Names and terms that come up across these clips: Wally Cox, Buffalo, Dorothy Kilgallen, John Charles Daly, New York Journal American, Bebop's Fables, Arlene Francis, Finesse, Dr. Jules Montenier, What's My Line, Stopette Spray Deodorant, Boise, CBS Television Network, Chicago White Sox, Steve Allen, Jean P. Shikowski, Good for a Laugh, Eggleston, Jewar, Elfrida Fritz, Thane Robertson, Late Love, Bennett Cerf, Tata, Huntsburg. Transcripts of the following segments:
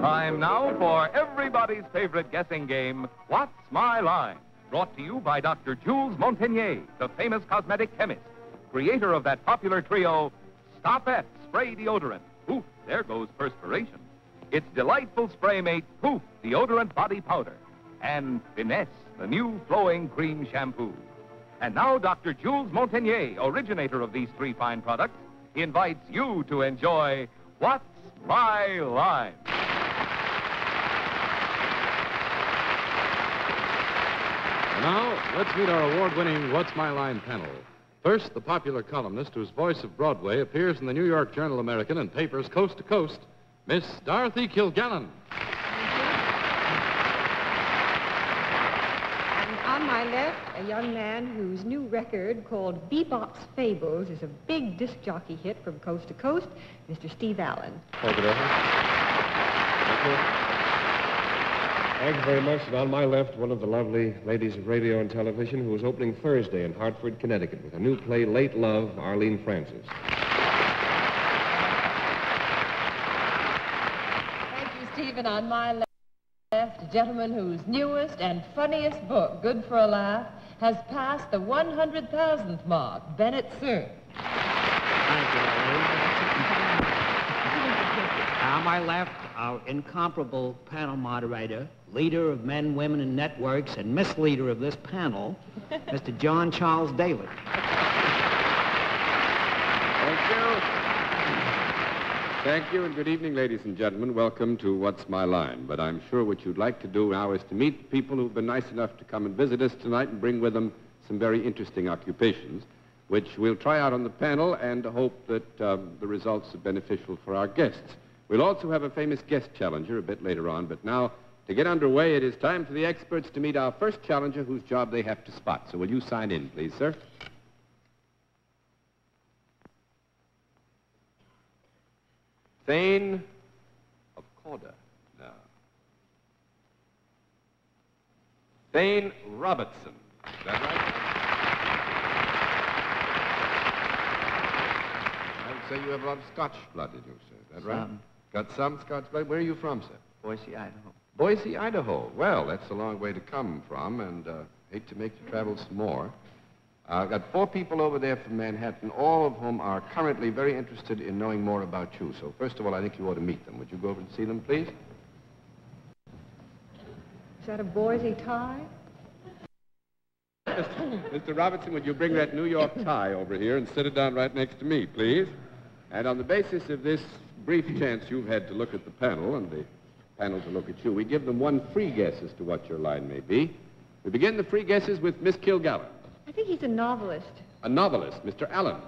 Time now for everybody's favorite guessing game, What's My Line? Brought to you by Dr. Jules Montenier, the famous cosmetic chemist, creator of that popular trio, Stopette Spray Deodorant. Poof, there goes perspiration. Its delightful spray mate, Poof, deodorant body powder. And Finesse, the new flowing cream shampoo. And now Dr. Jules Montenier, originator of these three fine products, invites you to enjoy What's My Line? Now, let's meet our award-winning What's My Line panel. First, the popular columnist whose voice of Broadway appears in the New York Journal American and papers coast to coast, Miss Dorothy Kilgallen. On my left, a young man whose new record called Bebop's Fables is a big disc jockey hit from coast to coast, Mr. Steve Allen. Over there. Thank you very much. And on my left, one of the lovely ladies of radio and television who is opening Thursday in Hartford, Connecticut with her new play, Late Love, Arlene Francis. Thank you, Steve. And on my left, a gentleman whose newest and funniest book, Good for a Laugh, has passed the 100,000th mark, Bennett Cerf. Thank you, Arlene. On my left, our incomparable panel moderator, leader of Men, Women, and Networks, and misleader of this panel, Mr. John Charles Daly. Thank you. Thank you, and good evening, ladies and gentlemen. Welcome to What's My Line? But I'm sure what you'd like to do now is to meet the people who've been nice enough to come and visit us tonight and bring with them some very interesting occupations, which we'll try out on the panel and hope that the results are beneficial for our guests. We'll also have a famous guest challenger a bit later on, but now, to get underway, it is time for the experts to meet our first challenger whose job they have to spot. So will you sign in, please, sir? Thane of Corda. No. Thane Robertson. Is that right? I'd say you have a lot of Scotch blood in you, sir. Is that right? Got some Scotch blood. Where are you from, sir? Boise, Idaho. Boise, Idaho. Well, that's a long way to come from, and hate to make you travel some more. I've got four people over there from Manhattan, all of whom are currently very interested in knowing more about you. So first of all, I think you ought to meet them. Would you go over and see them, please? Is that a Boise tie? Mr. Robertson, would you bring that New York tie over here and sit it down right next to me, please? And on the basis of this brief chance you've had to look at the panel and the panel to look at you, we give them one free guess as to what your line may be. We begin the free guesses with Miss Kilgallen. I think he's a novelist. A novelist, Mr. Allen.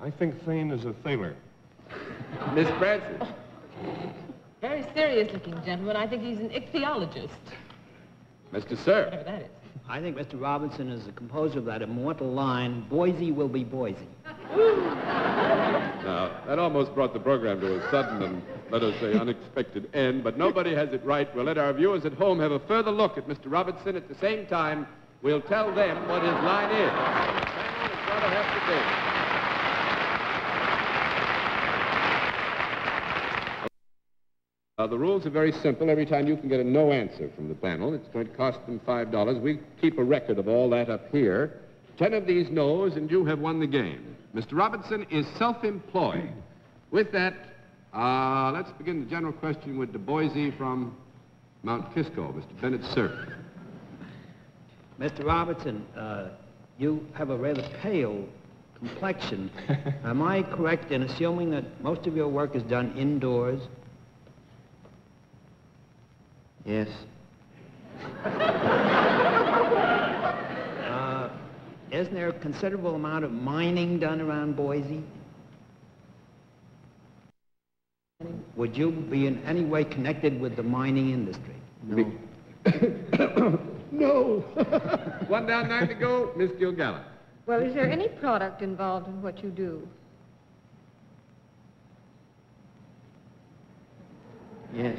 I think Thane is a thaler. Miss Francis. Very serious-looking gentleman. I think he's an ichthyologist. Mr. Cerf. Whatever that is. I think Mr. Robinson is the composer of that immortal line, Boise will be Boise. Now, that almost brought the program to a sudden and, let us say, unexpected end, but nobody has it right. We'll let our viewers at home have a further look at Mr. Robinson at the same time. We'll tell them what his line is. The rules are very simple. Every time you can get a no answer from the panel, it's going to cost them $5. We keep a record of all that up here. 10 of these no's, and you have won the game. Mr. Robertson is self-employed. With that, let's begin the general question with the Boise from Mount Kisco, Mr. Bennett Cerf. Mr. Robertson, you have a rather pale complexion. Am I correct in assuming that most of your work is done indoors? Yes. Isn't there a considerable amount of mining done around Boise? Would you be in any way connected with the mining industry? No. No. 1 down, 9 to go. Miss Kilgallen. Well, is there any product involved in what you do? Yes.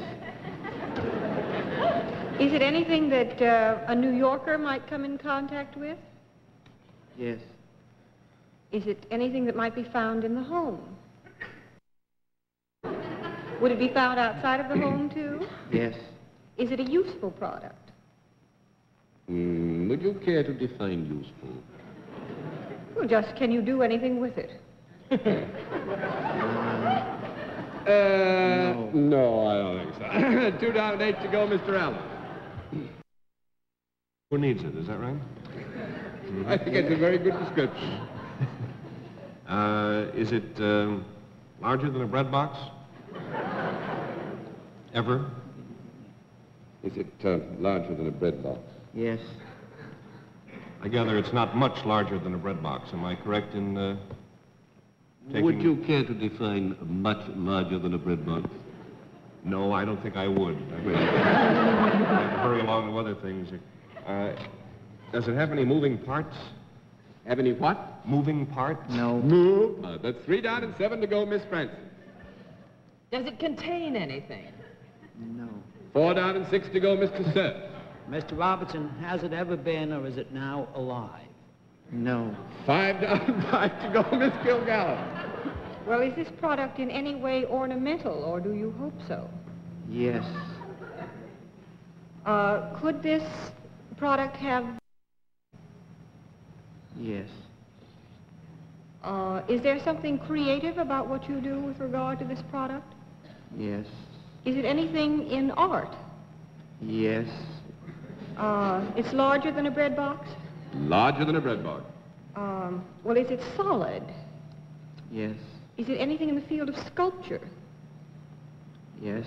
Is it anything that a New Yorker might come in contact with? Yes. Is it anything that might be found in the home? Would it be found outside of the home, too? Yes. Is it a useful product? Would you care to define useful? Well, just can you do anything with it? No, I don't think so. $2.08 to go, Mr. Allen. Who needs it, is that right? I think it's a very good description. Is it larger than a bread box? Ever? Is it larger than a bread box? Yes. I gather it's not much larger than a bread box. Am I correct in taking... Would you care to define much larger than a bread box? No, I don't think I would. I have to hurry along to other things. Does it have any moving parts? Have any what? Moving parts? No. Move? That's $3.07 to go, Miss Francis. Does it contain anything? No. $4.06 to go, Mr. Cerf. Mr. Robertson, has it ever been, or is it now, alive? No. $5.05 to go, Miss Kilgallen. Well, is this product in any way ornamental, or do you hope so? Yes. Could this product have... Yes. Is there something creative about what you do with regard to this product? Yes. Is it anything in art? Yes. It's larger than a bread box? Larger than a bread box. Well, is it solid? Yes. Is it anything in the field of sculpture? Yes.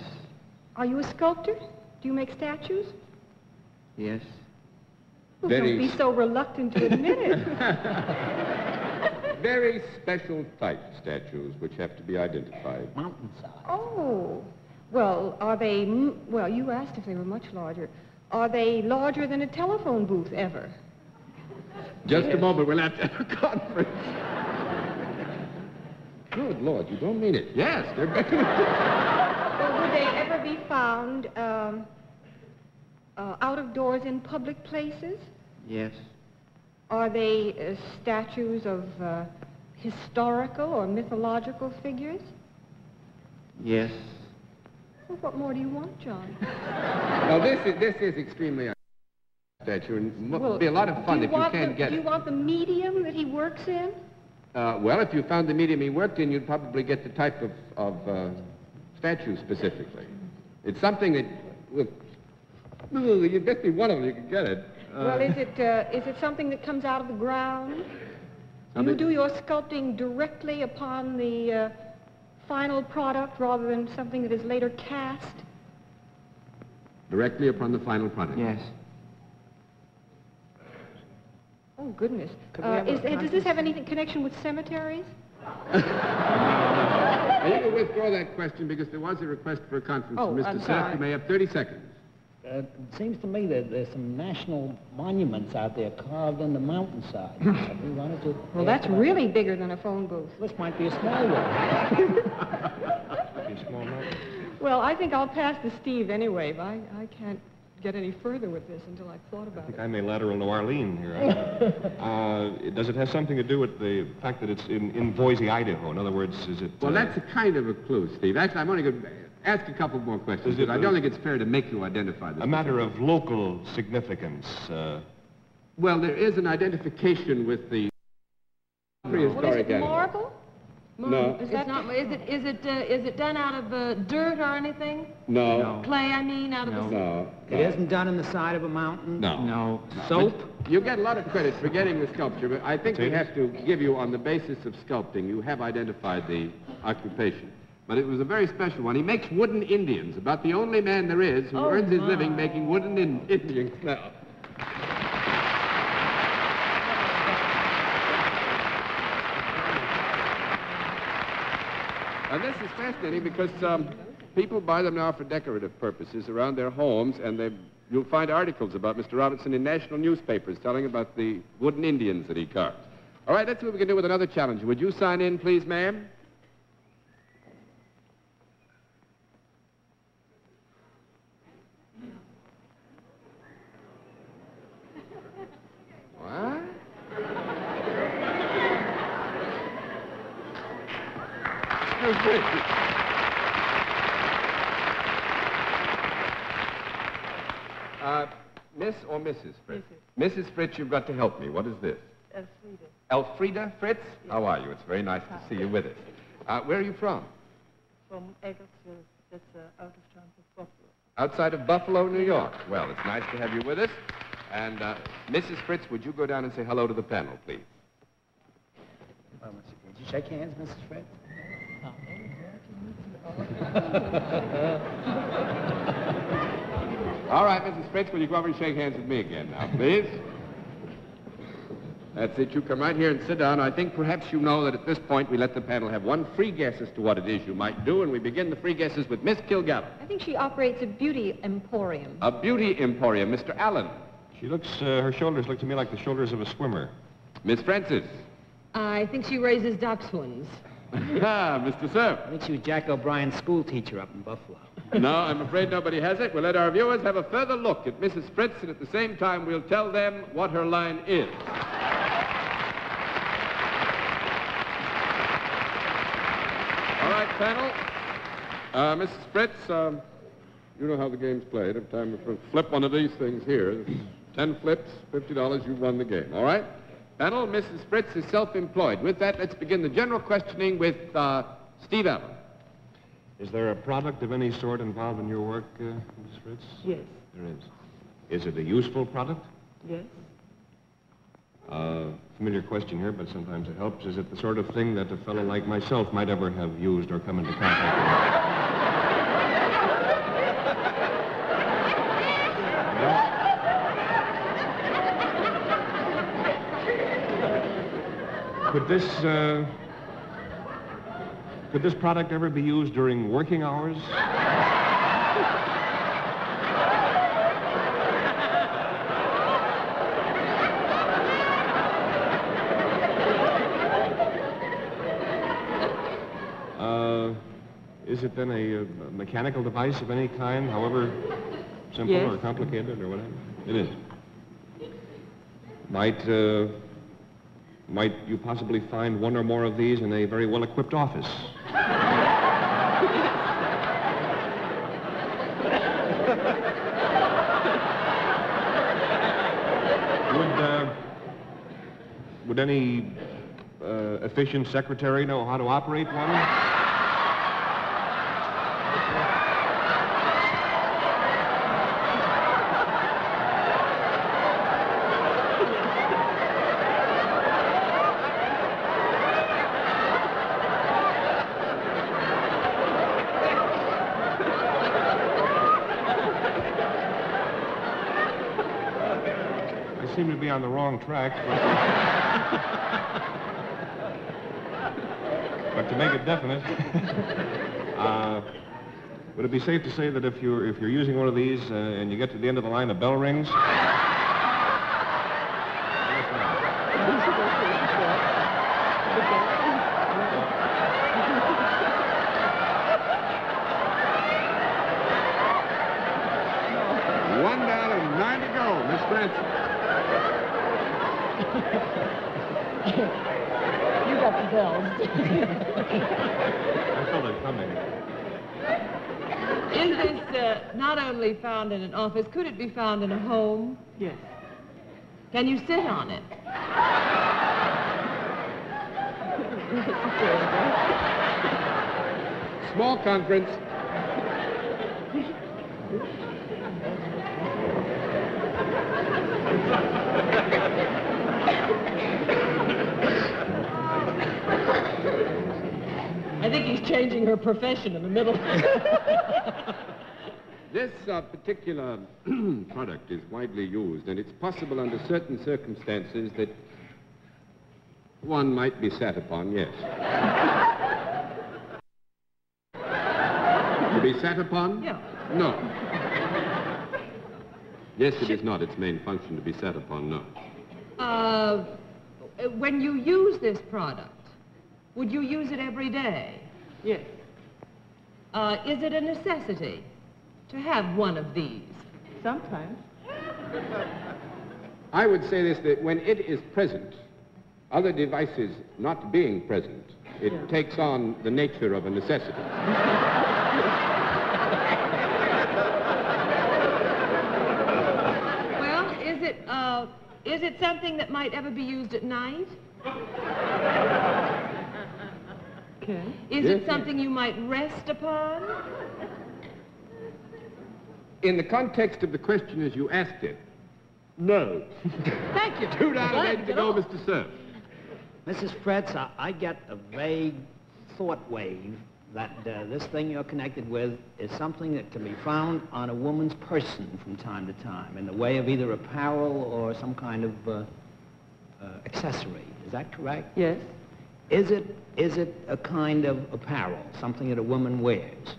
Are you a sculptor? Do you make statues? Yes. Well, don't be so reluctant to admit it. Very special type statues which have to be identified. Mountainside. Oh. Well, are they... Well, you asked if they were much larger. Are they larger than a telephone booth ever? Just a moment. We'll have to have a conference. Good Lord, you don't mean it. Yes, they're better than... Well, would they ever be found out of doors in public places? Yes. Are they statues of historical or mythological figures? Yes. Well, what more do you want, John? Now, this is extremely statue, and will be a lot of fun if you can get it. Do you want the medium that he works in? Well, if you found the medium he worked in, you'd probably get the type of statue specifically. It's something that... You'd bet me one of them you could get it. Well, is it something that comes out of the ground? You do your sculpting directly upon the final product rather than something that is later cast? Directly upon the final product? Yes. Oh, goodness. Does this have any connection with cemeteries? I need to withdraw that question because there was a request for a conference from Mr. Cerf. You may have 30 seconds. It seems to me that there's some national monuments out there carved on the mountainside. We wanted to... Well, that's really bigger than a phone booth. This might be a small one. Well, I think I'll pass to Steve anyway. I can't get any further with this until I've thought about it. I think I may lateral to Arlene here. Does it have something to do with the fact that it's in Boise, Idaho? In other words, is it... Well, that's a kind of a clue, Steve. Actually, I'm only going to... Ask a couple more questions, because I don't think it's fair to make you identify this. A matter of local significance. Well, there is an identification with the prehistoric... Well, is it marble? No. Is it done out of dirt or anything? No. Clay, I mean, out of the... No. It isn't done in the side of a mountain? No. Soap? But you get a lot of credit for getting the sculpture, but I think we have to give you, on the basis of sculpting, you have identified the occupation. But it was a very special one. He makes wooden Indians, about the only man there is who earns his living making wooden Indians now. And this is fascinating because people buy them now for decorative purposes around their homes, and you'll find articles about Mr. Robertson in national newspapers telling about the wooden Indians that he carved. All right, let's see what we can do with another challenge. Would you sign in, please, ma'am? Thank you. Miss or Mrs. Fritz? Mrs. Fritz, you've got to help me. What is this? Elfrida. Elfrida Fritz? Yes. How are you? It's very nice to see you with us. Where are you from? From Eggleston. That's out of town from Buffalo. Outside of Buffalo, New York. Well, it's nice to have you with us. And Mrs. Fritz, would you go down and say hello to the panel, please? Well, would you shake hands, Mrs. Fritz? All right, Mrs. Fritz, will you go over and shake hands with me again now, please? That's it. You come right here and sit down. I think perhaps you know that at this point we let the panel have one free guess as to what it is you might do, and we begin the free guesses with Miss Kilgallen. I think she operates a beauty emporium. A beauty emporium. Mr. Allen. She looks, her shoulders look to me like the shoulders of a swimmer. Miss Francis. I think she raises dachshunds. Mr. Cerf. I think she was Jack O'Brien's school teacher up in Buffalo. No, I'm afraid nobody has it. We'll let our viewers have a further look at Mrs. Fritz, and at the same time we'll tell them what her line is. All right, panel. Mrs. Fritz, you know how the game's played. Every time we flip one of these things here, 10 flips, $50, you've won the game, all right? Panel, Mrs. Fritz is self-employed. With that, let's begin the general questioning with Steve Allen. Is there a product of any sort involved in your work, Mrs. Fritz? Yes. There is. Is it a useful product? Yes. Familiar question here, but sometimes it helps. Is it the sort of thing that a fellow like myself might ever have used or come into contact with? Could this product ever be used during working hours? Is it then a mechanical device of any kind, however simple or complicated or whatever? It is. Might you possibly find one or more of these in a very well-equipped office? Would any efficient secretary know how to operate one? Seem to be on the wrong track, but to make it definite, would it be safe to say that if you're using one of these and you get to the end of the line, a bell rings? Found in an office. Could it be found in a home? Yes. Can you sit on it? Small conference. I think he's changing her profession in the middle. This particular product is widely used, and it's possible under certain circumstances that one might be sat upon, yes. To be sat upon? Yeah. No. Yes, it is not its main function to be sat upon, no. When you use this product, would you use it every day? Yes. Is it a necessity to have one of these? Sometimes. I would say this, that when it is present, other devices not being present, it takes on the nature of a necessity. Well, Is it something that might ever be used at night? Okay. Is it something you might rest upon? In the context of the question as you asked it, no. Thank you. 2 out of 8 to go, Mr. Cerf. Mrs. Fritz, I get a vague thought wave that this thing you're connected with is something that can be found on a woman's person from time to time in the way of either apparel or some kind of accessory. Is that correct? Yes. Is it a kind of apparel, something that a woman wears?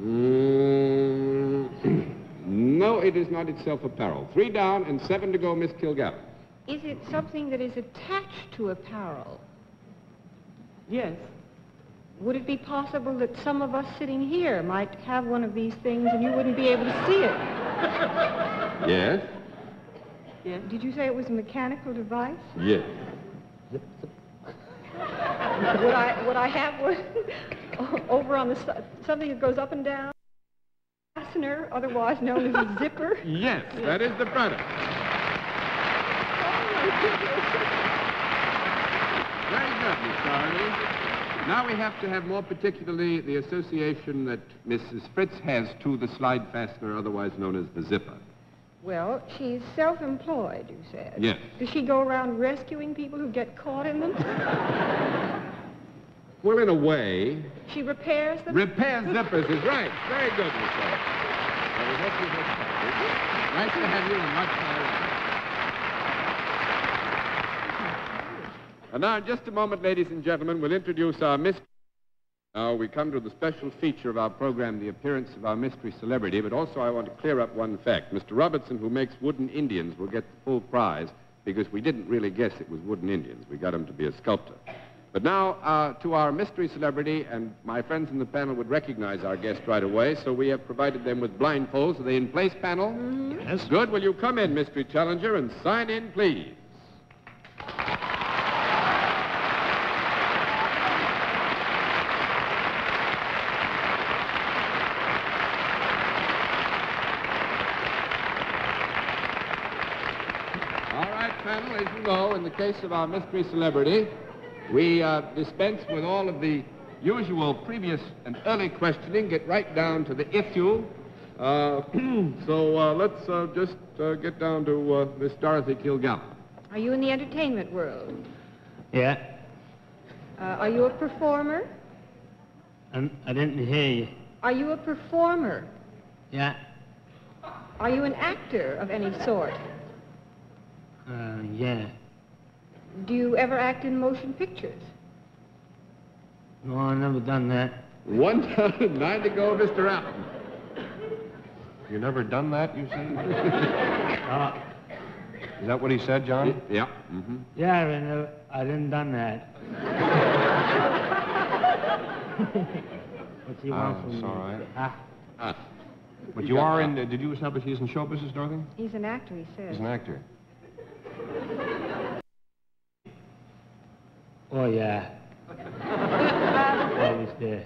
No, it is not itself apparel. 3 down and 7 to go, Miss Kilgallen. Is it something that is attached to apparel? Yes. Would it be possible that some of us sitting here might have one of these things and you wouldn't be able to see it? Yes. Yes. Did you say it was a mechanical device? Yes. Would I have one over on the side, something that goes up and down? Fastener, otherwise known as a zipper? Yes, yes, that is the product. Very good, Miss Darley. Now we have to have more particularly the association that Mrs. Fritz has to the slide fastener, otherwise known as the zipper. Well, she's self-employed, you said. Yes. Does she go around rescuing people who get caught in them? Well, in a way... She repairs them? Repairs zippers is right. Very good, Miss Fritz. Well, we hope you have fun. Nice to have you and much fun. And now, in just a moment, ladies and gentlemen, we'll introduce our mystery. Now, we come to the special feature of our program, the appearance of our mystery celebrity, but also I want to clear up one fact. Mr. Robertson, who makes wooden Indians, will get the full prize because we didn't really guess it was wooden Indians. We got him to be a sculptor. But now, to our mystery celebrity, and my friends in the panel would recognize our guest right away, so we have provided them with blindfolds. Are they in place, panel? Yes. Good. Will you come in, mystery challenger, and sign in, please? So, in the case of our mystery celebrity, we dispense with all of the usual previous and early questioning, get right down to the issue. Let's just get down to Miss Dorothy Kilgallen. Are you in the entertainment world? Yeah. Are you a performer? I didn't hear you. Are you a performer? Yeah. Are you an actor of any sort? Yeah. Do you ever act in motion pictures? No, I've never done that. 1 down and 9 to go, Mr. Allen. You never done that, you said? Is that what he said, John? Yeah. Mm-hmm. Yeah, I didn't done that. What do you want from me? It's all right. But you are in... did you establish he's in show business, Dorothy? He's an actor, he says. He's an actor. Oh, yeah. I was there.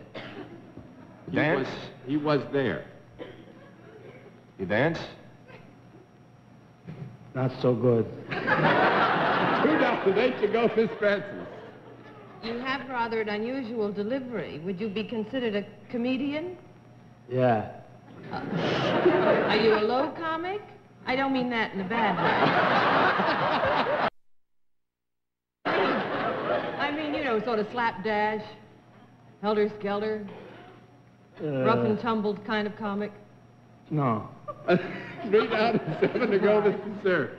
Dance? He was there. You dance? Not so good. 2 down and 8 to go, Miss Francis. You have rather an unusual delivery. Would you be considered a comedian? Yeah. Are you a low comic? I don't mean that in a bad way. I mean, you know, sort of slapdash, helter-skelter, rough and tumbled kind of comic. No. 3 down and 7 to go, Mr. Sir.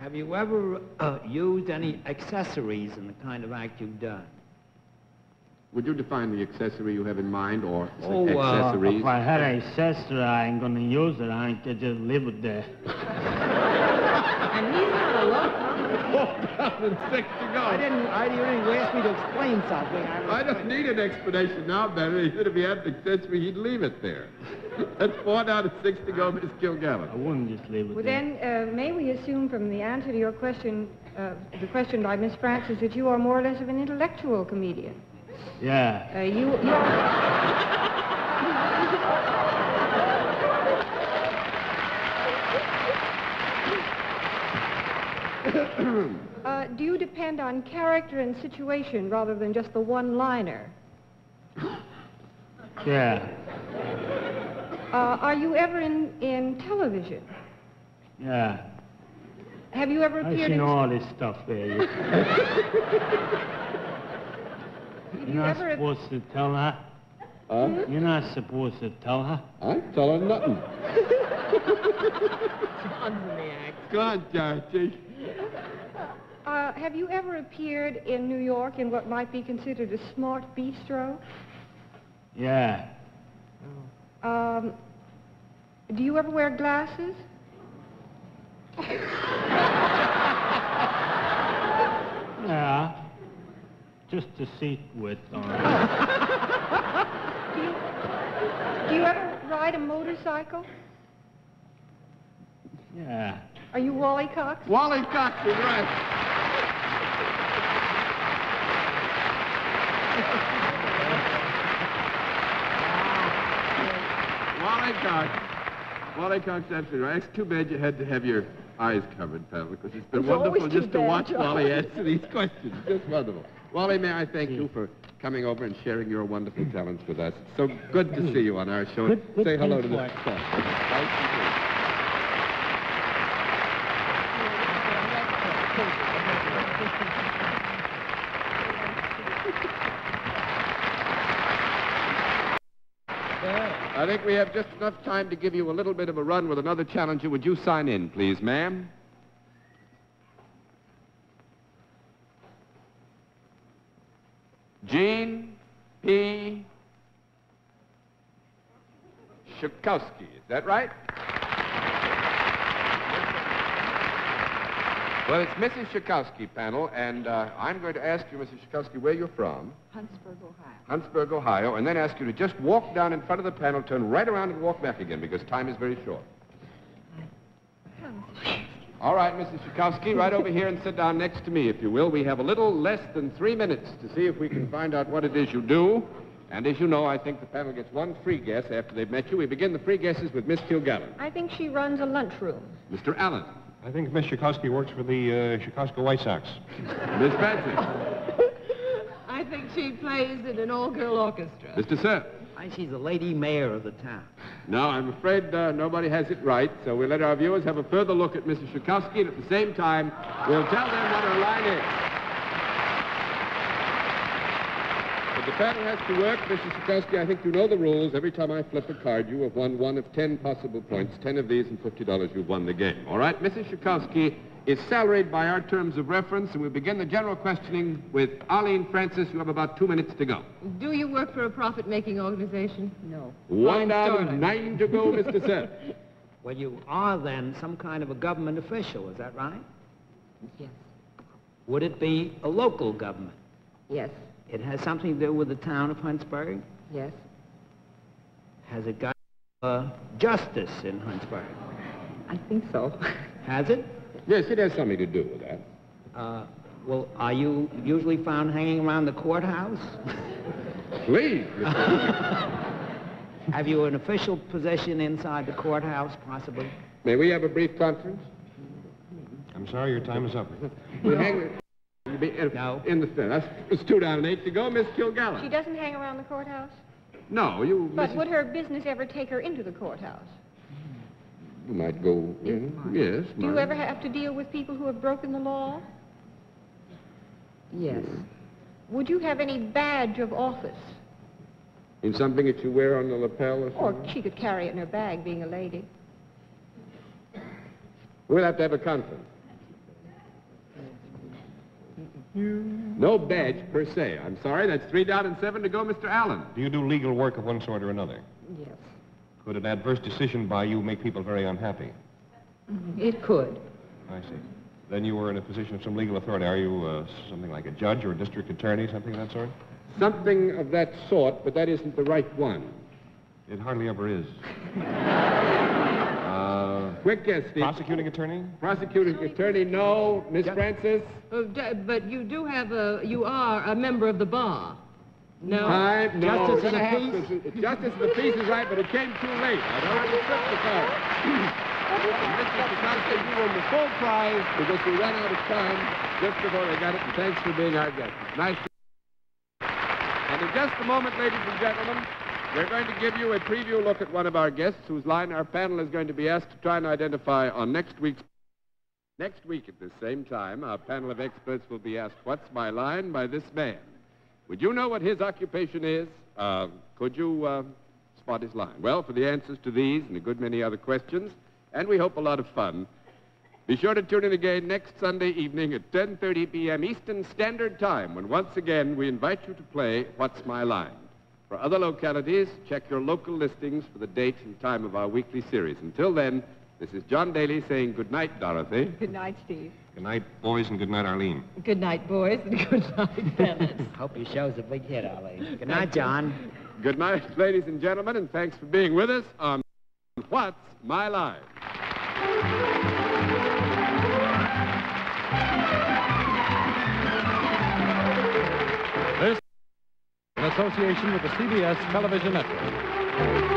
Have you ever used any accessories in the kind of act you've done? Would you define the accessory you have in mind, or accessories? If I had an accessory, I ain't gonna use it. I ain't gonna just live with that. And he's not alone. 4 down and 6 to go. You didn't ask me to explain something. I don't need an explanation now, Benny. If he had an accessory, he'd leave it there. That's 4 down and 6 to go, Miss Kilgallen. I wouldn't just leave it there. Well, then, may we assume from the answer to your question, the question by Miss Francis, that you are more or less of an intellectual comedian? Yeah. depend on character and situation rather than just the one-liner. Yeah. Are you ever in television? Yeah. Have you ever appeared in... I've seen all this stuff there. You're not supposed to tell her. Huh? You're not supposed to tell her. I tell her nothing. God, Dorothy. Have you ever appeared in New York in what might be considered a smart bistro? Yeah. Oh. Do you ever wear glasses? Yeah. Just a seat width on it. Oh. Do you ever ride a motorcycle? Yeah. Are you Wally Cox? Wally Cox is right. Wally Cox. Wally Cox, absolutely right. It's too bad you had to have your eyes covered, pal, because it's been wonderful just to watch Wally answer these questions. Just wonderful. Wally, may I thank you for coming over and sharing your wonderful talents with us. It's so good to see you on our show. Good Say hello to the staff. I think we have just enough time to give you a little bit of a run with another challenger. Would you sign in, please, ma'am? Jean P. Shikowski, is that right? Well, it's Mrs. Shikowski panel, and I'm going to ask you, Mrs. Shikowski, where you're from. Huntsburg, Ohio. Huntsburg, Ohio, and then ask you to just walk down in front of the panel, turn right around and walk back again, because time is very short. All right, Mrs. Shikowski, right over here and sit down next to me, if you will. We have a little less than 3 minutes to see if we can find out what it is you do. And as you know, I think the panel gets one free guess after they've met you. We begin the free guesses with Miss Kilgallen. I think she runs a lunchroom. Mr. Allen. I think Miss Shikowski works for the Chicago White Sox. Miss Francis. I think she plays in an all-girl orchestra. Mr. Cerf. She's the lady mayor of the town. No, I'm afraid nobody has it right, so we'll let our viewers have a further look at Mrs. Shikowski, and at the same time, we'll tell them what her line is. But the panel has to work. Mrs. Shikowski, I think you know the rules. Every time I flip a card, you have won one of 10 possible points. 10 of these and $50, you've won the game. All right, Mrs. Shikowski is salaried by our terms of reference, and we'll begin the general questioning with Arlene Francis. You have about 2 minutes to go. Do you work for a profit-making organization? No. One out of 9 to go, Mr. Cerf. Well, you are, then, some kind of a government official, is that right? Yes. Would it be a local government? Yes. It has something to do with the town of Huntsburg? Yes. Has it got justice in Huntsburg? I think so. Has it? Yes, it has something to do with that. Well, are you usually found hanging around the courthouse? Please. Have you an official position inside the courthouse, possibly? May we have a brief conference? I'm sorry, your time is up. We'll hang in the fence. It's 2 down and 8 to go, Miss Kilgallen. She doesn't hang around the courthouse? No, you... But would her business ever take her into the courthouse? You might go in. Yes. Do you ever have to deal with people who have broken the law? Yes. Would you have any badge of office? In something that you wear on the lapel or something? Or she could carry it in her bag, being a lady. We'll have to have a conference. No badge per se. I'm sorry, that's 3 down and 7 to go, Mr. Allen. Do you do legal work of one sort or another? Yes. Could an adverse decision by you make people very unhappy? It could. I see. Then you were in a position of some legal authority. Are you something like a judge or a district attorney, something of that sort? Something of that sort, but that isn't the right one. It hardly ever is. Quick guess, Steve. Prosecuting attorney? Prosecuting attorney, no. Miss Francis? But you do have a... You are a member of the bar. No. Time, no. Justice and the peace. Justice and the peace is right, but it came too late. I don't have to accept the card. Mr. Shikowski, you won the full prize because we ran out of time. just before they got it, and thanks for being our guest. Nice to meet you. And in just a moment, ladies and gentlemen, we're going to give you a preview look at one of our guests whose line our panel is going to be asked to try and identify on next week's... Next week at this same time, our panel of experts will be asked, "What's My Line?" by this man. Would you know what his occupation is? Could you spot his line? Well, for the answers to these and a good many other questions, and we hope a lot of fun, be sure to tune in again next Sunday evening at 10:30 p.m. Eastern Standard Time, when once again we invite you to play What's My Line? For other localities, check your local listings for the date and time of our weekly series. Until then, this is John Daly saying good night, Dorothy. Good night, Steve. Good night, boys, and good night, Arlene. Good night, boys, and good night, Bennett. Hope your show's a big hit, Arlene. Good night, John. Good night, ladies and gentlemen, and thanks for being with us on What's My Line? This is in association with the CBS Television Network.